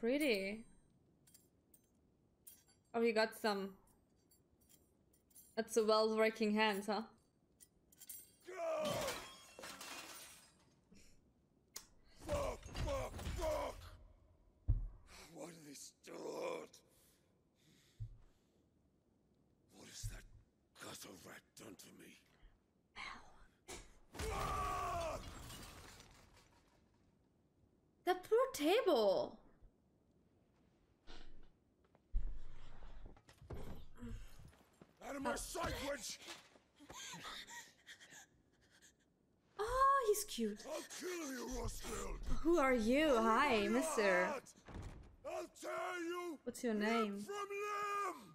pretty. Oh, you got some. That's a well-working hand, huh? Fuck! What are they still on? What has that gutter rat done to me? Ow. That poor table! Out of my sight, witch! Oh, he's cute. I'll kill you, Rossfield. Who are you? I'll Hi, mister. I'll tear you. What's your name? From limb.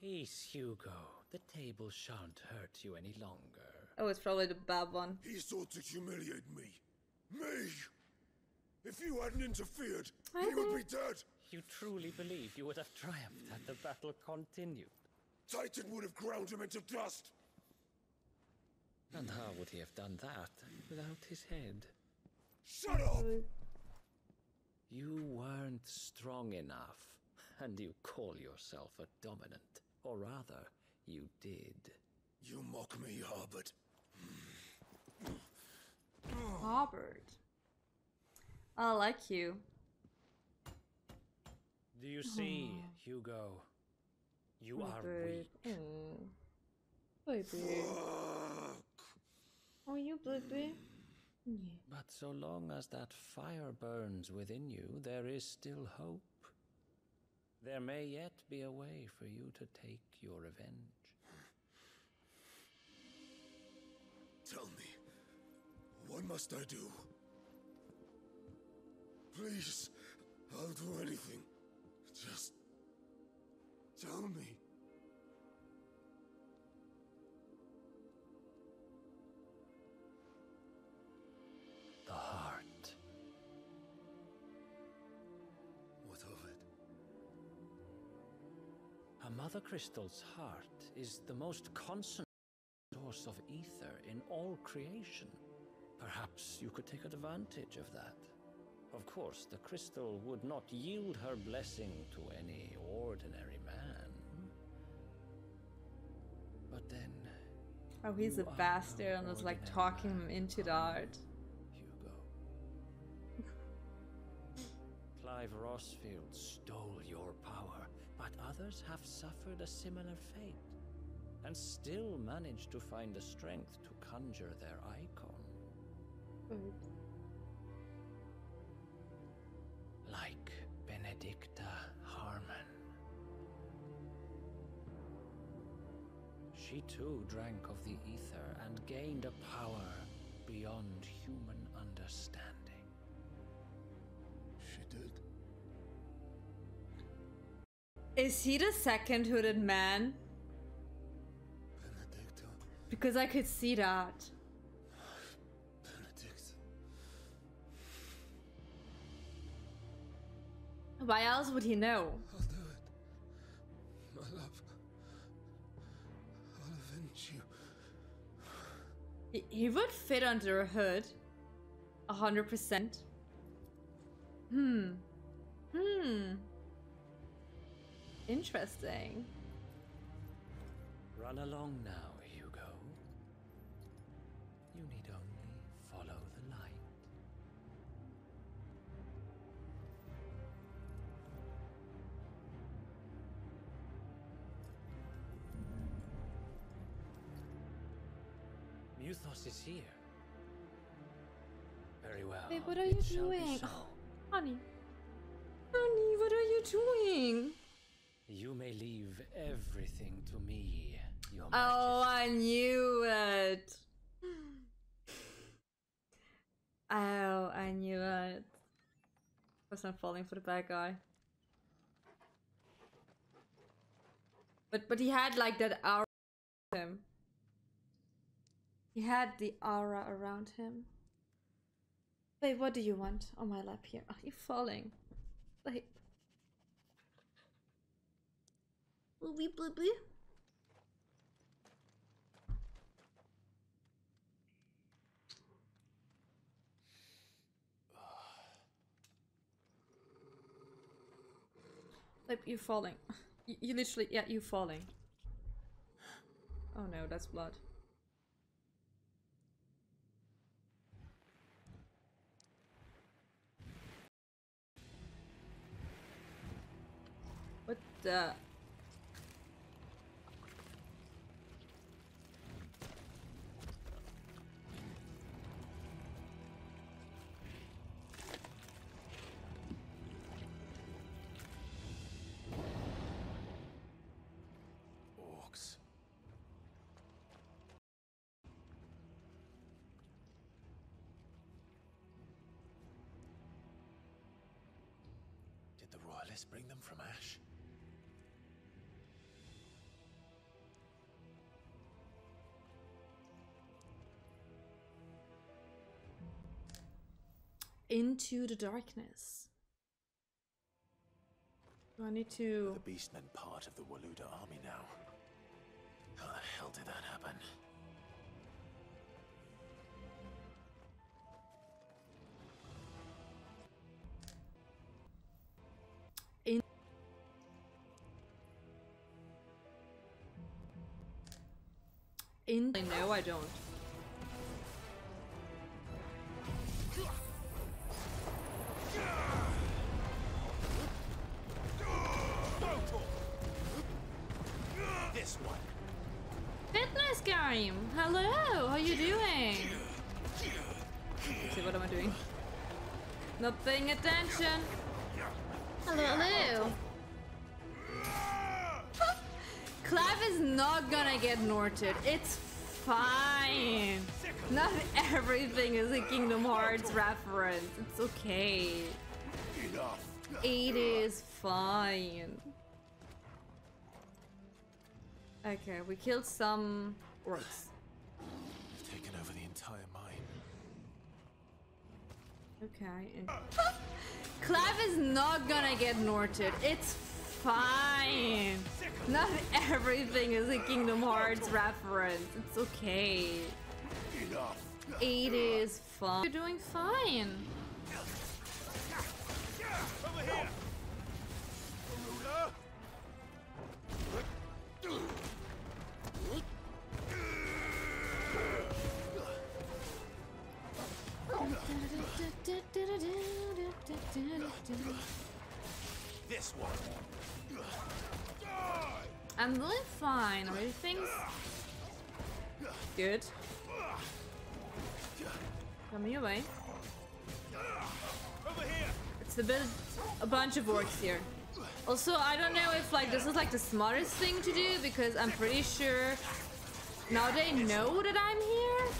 Peace, Hugo. The table shan't hurt you any longer. Oh, it's probably the bad one. He sought to humiliate me. Me! If you hadn't interfered, he would be dead. You truly believe you would have triumphed had the battle continued? Titan would have ground him into dust. And how would he have done that without his head? Shut up! You weren't strong enough, and you call yourself a dominant. Or rather, you did. You mock me, Harbert. Harbert? I like you. Do you see, Hugo? You are weak. Baby. Oh, you baby. But so long as that fire burns within you, there is still hope. There may yet be a way for you to take your revenge. Tell me, what must I do? Please, I'll do anything. Just tell me. The heart. What of it? A mother crystal's heart is the most constant source of ether in all creation. Perhaps you could take advantage of that. Of course, the crystal would not yield her blessing to any ordinary man. But then... Oh, he's a bastard and was like talking him into the heart. Clive Rossfield stole your power, but others have suffered a similar fate, and still managed to find the strength to conjure their icon. Like Benedikta Harman. She too drank of the ether and gained a power beyond human understanding. Is he the second hooded man? Benedikta. Because I could see that. Benedikta. Why else would he know? I'll do it. My love. I'll avenge you. He would fit under a hood. 100%. Interesting. Run along now, Hugo. You need only follow the light. Mythos is here. Very well. Babe, what are you doing? So. Honey. Honey, what are you doing? You may leave everything to me, Your Majesty. Oh, I knew it. Oh, I knew it. I was not falling for the bad guy. But he had like that aura around him. He had the aura around him. Babe, what do you want on my lap here? Are you falling? Babe. Like, you're falling. You literally, yeah, you're falling. Oh no, that's blood. What the... Let's bring them from Ash. Into the darkness. Do I need to... The beastmen part of the Waluda army now. How the hell did that happen? No, I don't. This one. Fitness game. Hello, how are you doing? Let's see, what am I doing? Not paying attention. Hello, hello. Clive is not gonna get norted. It's fine. Not everything is a Kingdom Hearts reference. It's okay. It is fine. Okay, we killed some orcs. They've taken over the entire mine. Okay. And Clive is not gonna get norted. It's fine. Not everything is a Kingdom Hearts reference. It's okay. It is fine. You're doing fine. Over here. This one. I'm doing fine. Everything's good. Come your way. Over here. It's a bit, a bunch of orcs here. Also, I don't know if like this is like the smartest thing to do because I'm pretty sure now they know that I'm here.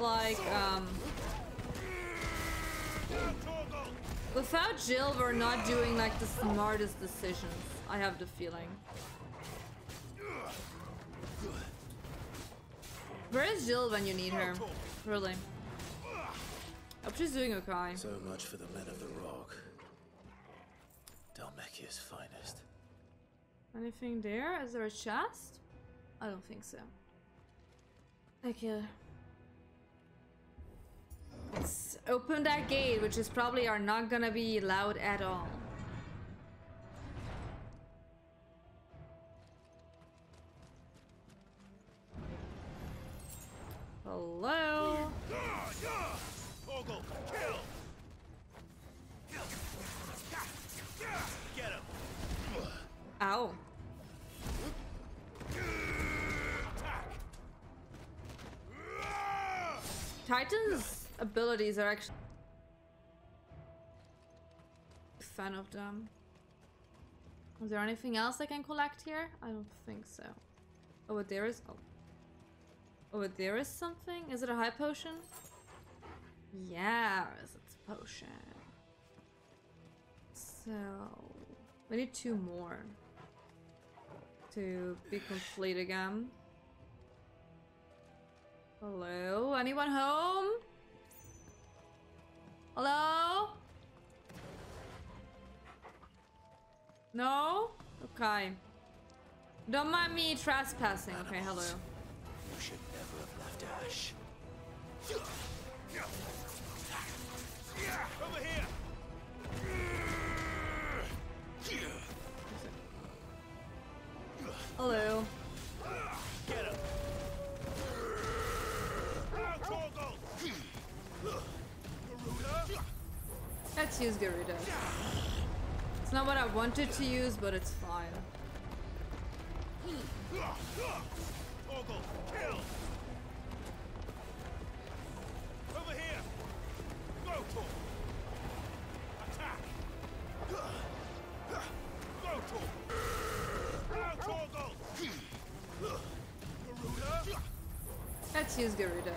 Like without Jill, we're not doing like the smartest decisions. I have the feeling. Where is Jill when you need her? Really? I hope she's doing okay. So much for the men of the rock. Dalmechia's finest. Anything there? Is there a chest? I don't think so. Okay. Let's open that gate, which is probably are not gonna be loud at all. Hello. Torgal, kill. Get him. Ow. Titan's abilities are actually a fan of them. Is there anything else I can collect here? I don't think so. Oh, but there is. Oh. Oh, there is something? Is it a high potion? Yeah, it's a potion. So... we need two more to be complete again. Hello? Anyone home? Hello? No? Okay. Don't mind me trespassing. Okay, hello. You should never have left Ash. Over here. Let's use Garuda. It's not what I wanted to use, but it's fine. Kill. Over here. Go to attack. Go to. Now Torgal. Garuda. Let's use Garuda.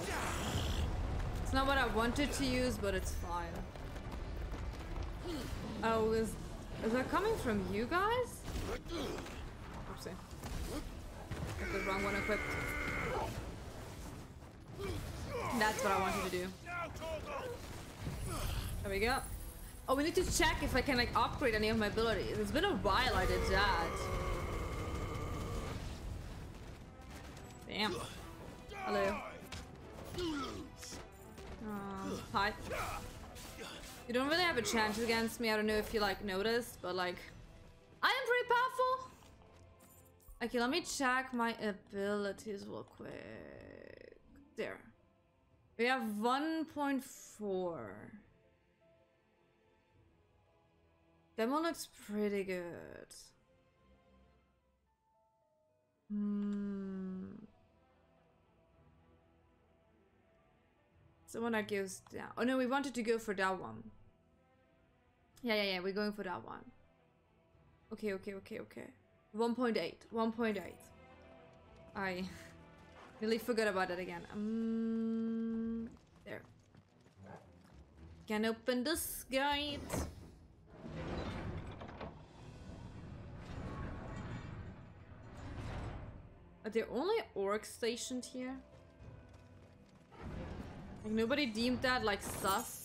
It's not what I wanted to use, but it's fine. Oh, is that coming from you guys? Oopsie. The wrong one equipped. That's what I wanted to do. There we go. Oh, we need to check if I can like upgrade any of my abilities. It's been a while I did that. Damn. Hello. Hi. You don't really have a chance against me. I don't know if you like noticed, but like I am pretty powerful. Okay, let me check my abilities real quick. There. We have 1.4. Demo looks pretty good. So when that goes down. Oh no, we wanted to go for that one. Yeah. We're going for that one. Okay. 1.8. I really forgot about it again. There. Can open this gate. Are there only orcs stationed here? Like nobody deemed that like sus.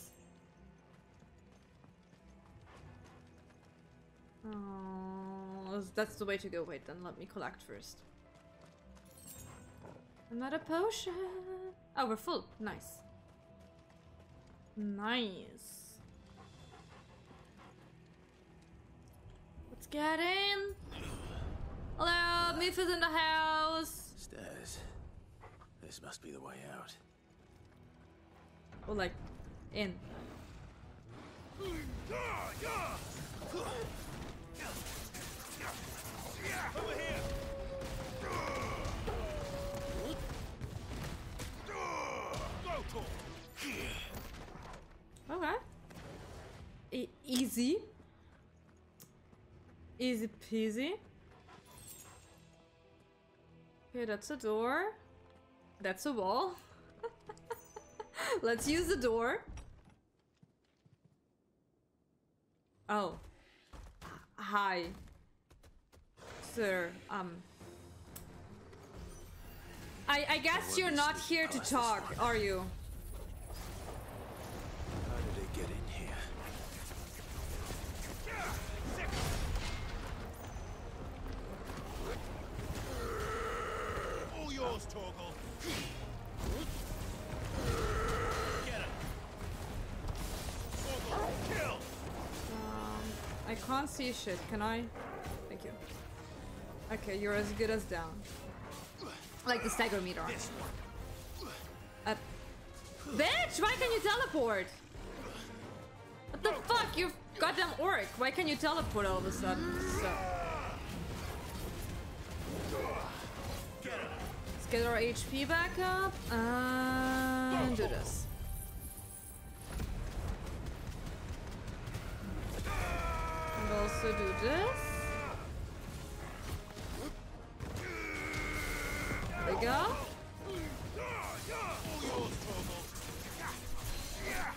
That's the way to go. Wait, then let me collect first. Another potion. Oh, we're full. Nice. Nice. Let's get in. Hello, Mythos in the house. Stairs. This must be the way out. Or like, in. Over here. Okay. Easy. Easy peasy. Okay, that's a door. That's a wall. Let's use the door. Oh. Hi. Sir, I guess you're not here to talk, are you? How did it get in here? All yours, Torgal. Get him. Torgal, kill. I can't see shit. Can I? Thank you. Okay, you're as good as down. Like the stagger meter. Bitch, why can you teleport? What the fuck, you goddamn orc. Why can you teleport all of a sudden? So. Let's get our HP back up and do this. And also do this. There we go.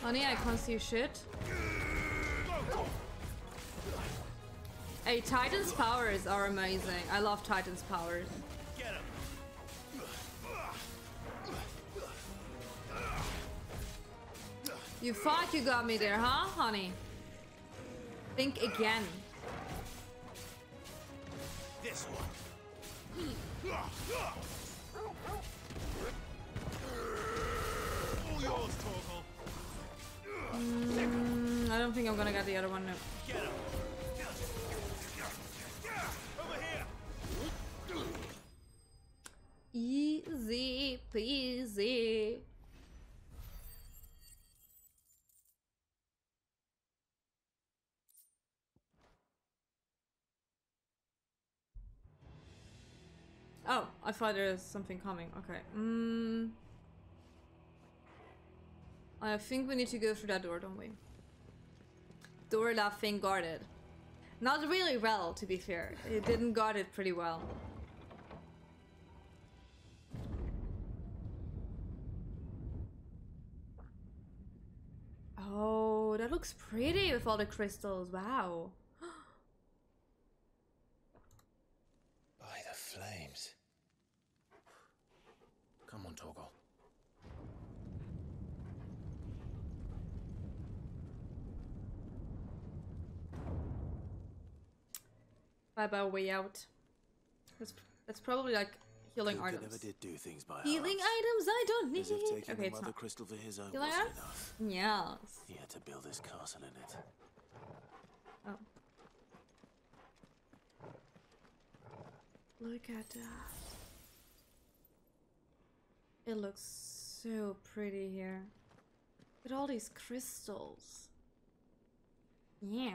Honey, I can't see shit. Hey, Titan's powers are amazing. I love Titan's powers. You thought you got me there, huh, honey? Think again. This one. I don't think I'm gonna get the other one now. Get him. Over here. Easy peasy. Oh, I thought there was something coming. Okay. I think we need to go through that door, don't we? Door that thing guarded. Not really well, to be fair. It didn't guard it pretty well. Oh, that looks pretty with all the crystals. Wow. By the flames. Come on, Torgal. By way out. That's probably like healing items. Never did do things by healing items. I don't need. Okay, it's not. Crystal for his own wasn't enough. Yes. He had to build this castle in it. Oh. Look at that. It looks so pretty here. With all these crystals. Yeah.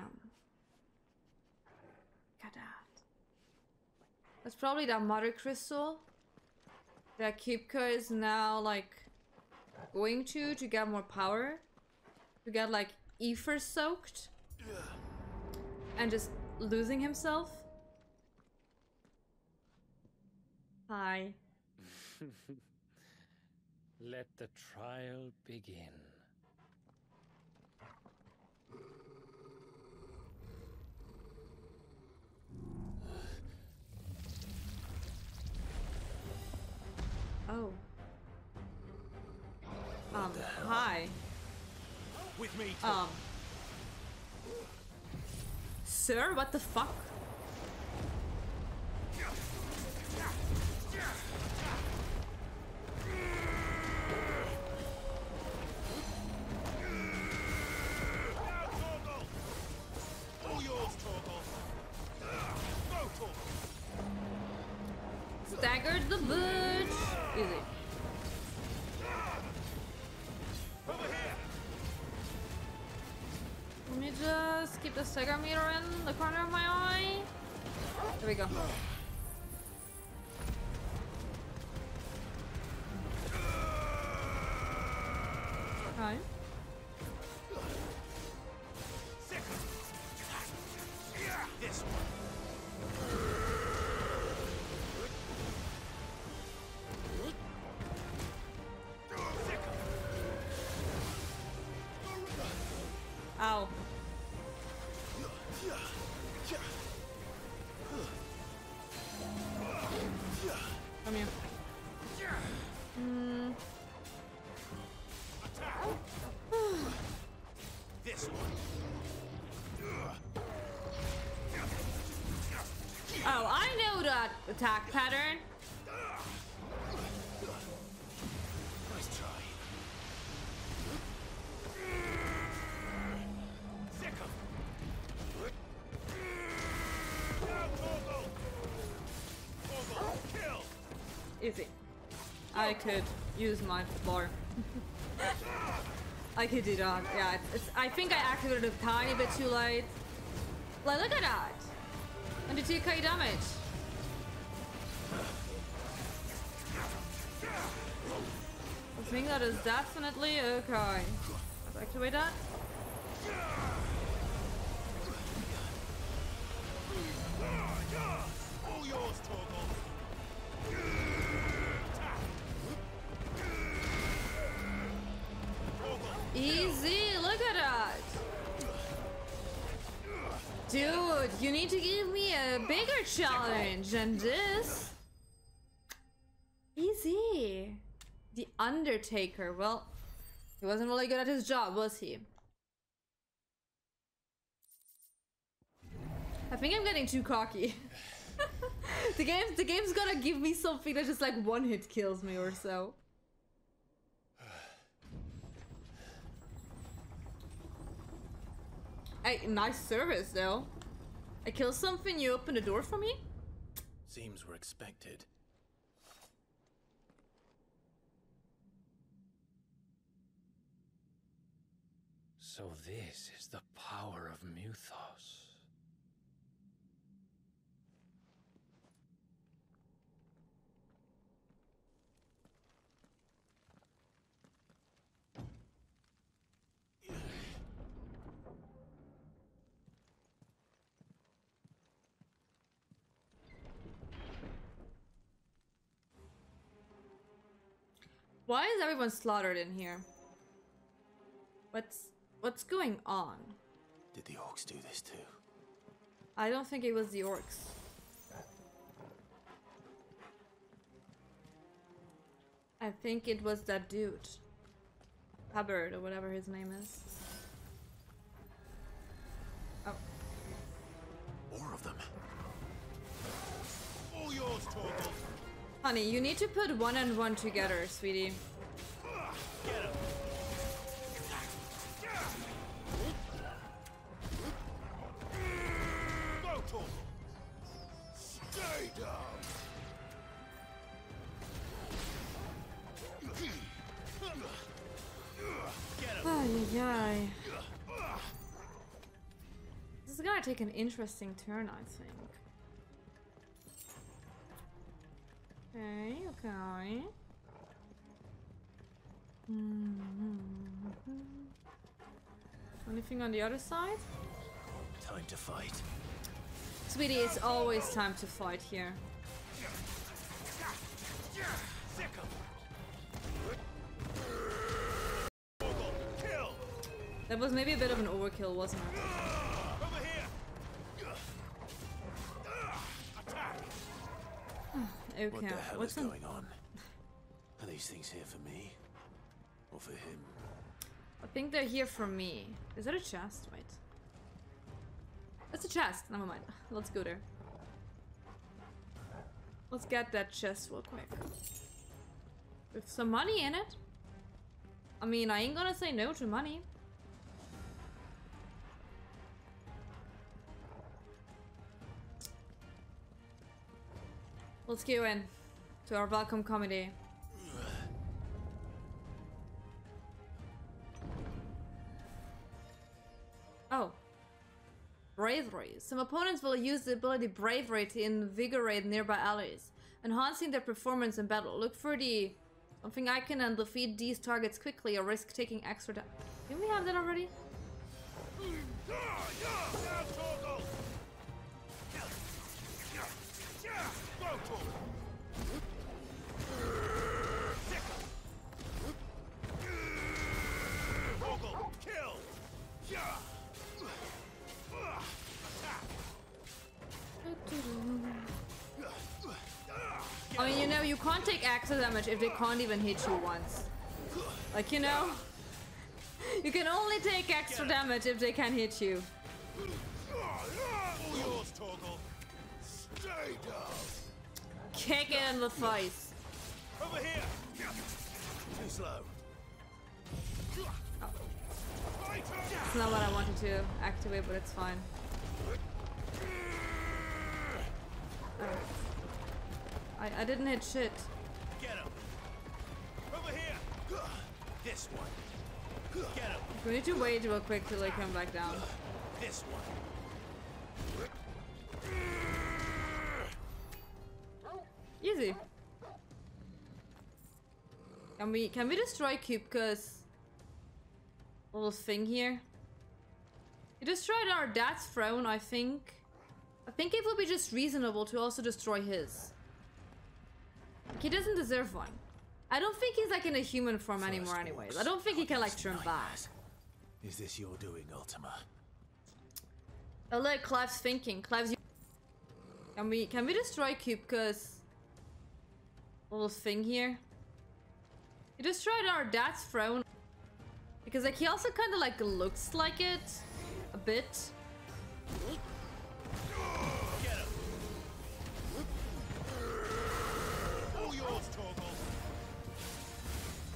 Look at that. That's probably that mother crystal that Kupka is now like going to get more power, to get like ether soaked and just losing himself. Hi. Let the trial begin. Oh. Hi. With me. Sir, what the fuck? All yours, Torgal. Go, Torgal. Staggered the butch. Easy. Over here. Let me just keep the stagger meter in the corner of my eye. There we go. Hi. This one. Ow. Come here. This one. Oh, I know that attack pattern. Nice try. Sick him. Now, Torgal. Torgal, kill. Easy. I could use my bar. I could do that. Yeah, I think I activated it a tiny bit too late. Like, look at that. And the 2k damage. I think that is definitely okay. Let's activate that. All yours, Torgal. Easy, look at that. Dude, you need to give me a bigger challenge than this. Easy. The Undertaker. Well, he wasn't really good at his job, was he? I think I'm getting too cocky. The game's gonna give me something that just like one hit kills me or so. Hey, nice service though. I killed something, you opened the door for me? Seems we're expected. So this is the power of Mythos. Why is everyone slaughtered in here? What's going on? Did the orcs do this too? I don't think it was the orcs. I think it was that dude. Hubbard or whatever his name is. Oh. More of them. All yours, Torgal. Honey, you need to put one and one together, sweetie. Get him. Go, Torgal. Stay down. Ay-ay-ay. This is gonna take an interesting turn, I think. Okay, okay. Anything on the other side? Time to fight. Sweetie, it's always time to fight here. That was maybe a bit of an overkill, wasn't it? Over here. Attack. Okay. What the hell is going on? Are these things here for me? Or for him? I think they're here for me. Is that a chest? Wait. That's a chest. Never mind. Let's go there. Let's get that chest real quick. With some money in it. I mean, I ain't gonna say no to money. Let's go in to our welcome comedy. Oh. Bravery. Some opponents will use the ability Bravery to invigorate nearby allies, enhancing their performance in battle. Look for the something icon and defeat these targets quickly or risk taking extra damage. Didn't we have that already? I mean, you know, you can't take extra damage if they can't even hit you once. Like, you know, you can only take extra damage if they can hit you. Kick it in the face. Over here. Too slow. Oh. It's not what I wanted to activate, but it's fine. Oh. I didn't hit shit. Get him. Over here. This one. Get him. We need to wait real quick till they come back down. This one. Easy. Can we destroy Kupka's little thing here? We destroyed our dad's throne, I think. I think it would be just reasonable to also destroy his. Like, he doesn't deserve one. I don't think he's like in a human form anymore anyways. I don't think he can like turn back. Is this your doing, Ultima? I like Clive's thinking. Clive's... Can we destroy Kupka's little thing here? He destroyed our dad's throne because like he also kind of like looks like it a bit. Get him. All yours, Torgal.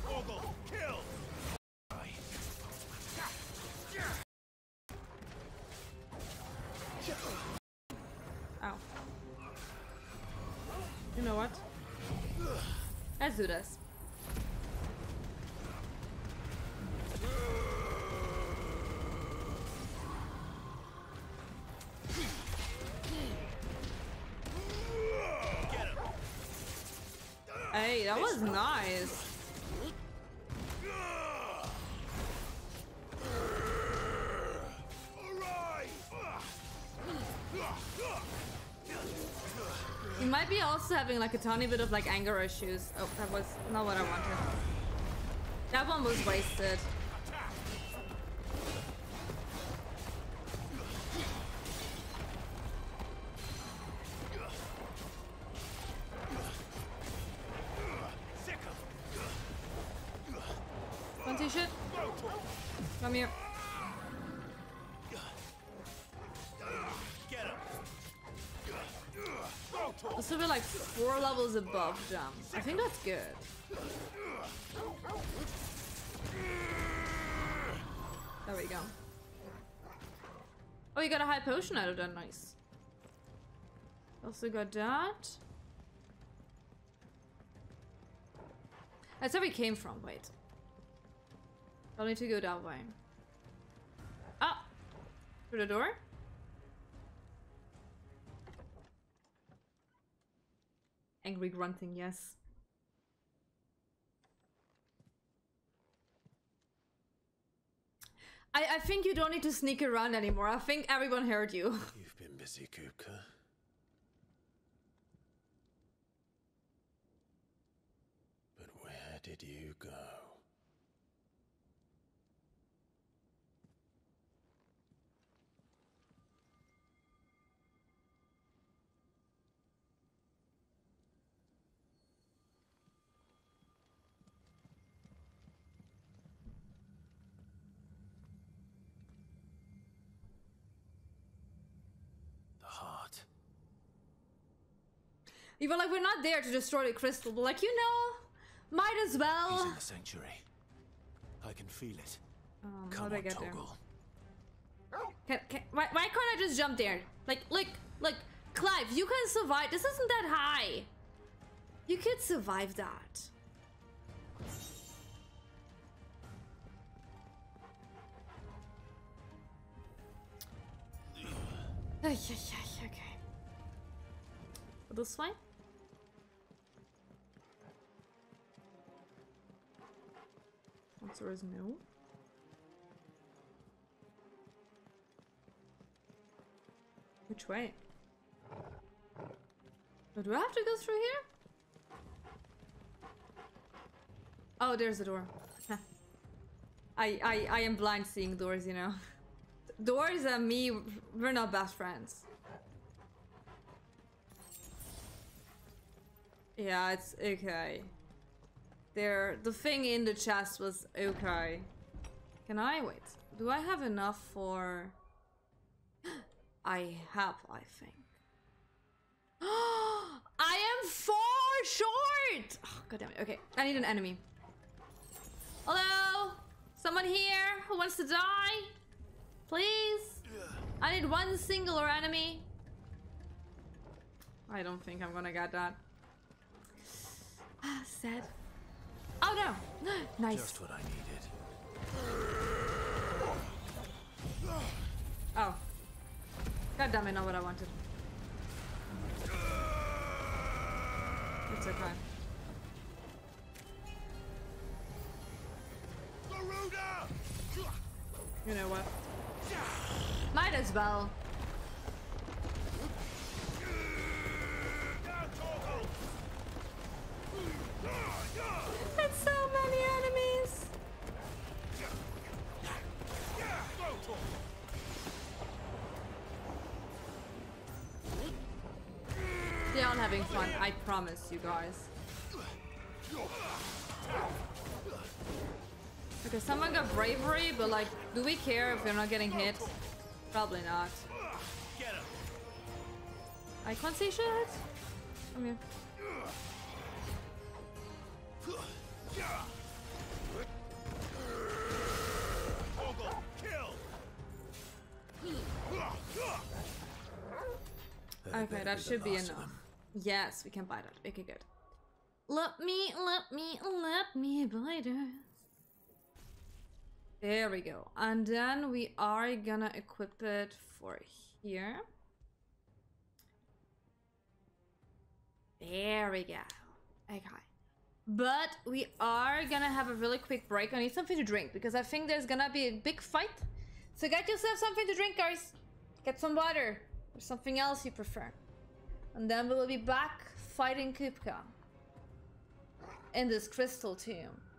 Torgal, kill. Ow. You know what? Let's do this. Hey, that was nice. You might be also having like a tiny bit of like anger issues. Oh, that was not what I wanted. That one was wasted. One t-shirt. Come here. So we're like 4 levels above jump. I think that's good. There we go. Oh, you got a high potion out of that. Nice. Also got that. That's where we came from. Wait. I'll need to go that way. Ah! Through the door? Angry grunting, yes. I think you don't need to sneak around anymore. I think everyone heard you. You've been busy, Kupka. But where did you go? You were like, we're not there to destroy the crystal, but like, you know, might as well. He's in the sanctuary. I can feel it. Come on, Torgal. Why can't I just jump there? Like, look, Clive, you can survive. This isn't that high. You could survive that. Okay. This way? Answer is no. Which way? Oh, do I have to go through here? Oh, there's the door. I am blind seeing doors, you know. Doors and me, we're not best friends. Yeah, it's okay. There, the thing in the chest was okay. Can I wait? Do I have enough for... I have, I think. I am 4 short! Oh, God damn it. Okay, I need an enemy. Hello? Someone here who wants to die? Please? I need one singular enemy. I don't think I'm gonna get that. Ah, sad. Oh no! Nice. Just what I needed. Oh. God damn it, not what I wanted. It's okay. Garuda! You know what? Might as well. That's so many enemies. They aren't having fun, I promise you guys. Okay, someone got bravery, but like, do we care if they're not getting hit? Probably not. I can't see shit. Come here. Okay, that should be enough. Yes, we can buy that. Okay, good. Let me buy that. There we go. And then we are gonna equip it for here. There we go. Okay. But we are gonna have a really quick break. I need something to drink because I think there's gonna be a big fight. So get yourself something to drink, guys. Get some water or something else you prefer. And then we will be back fighting Kupka in this crystal tomb.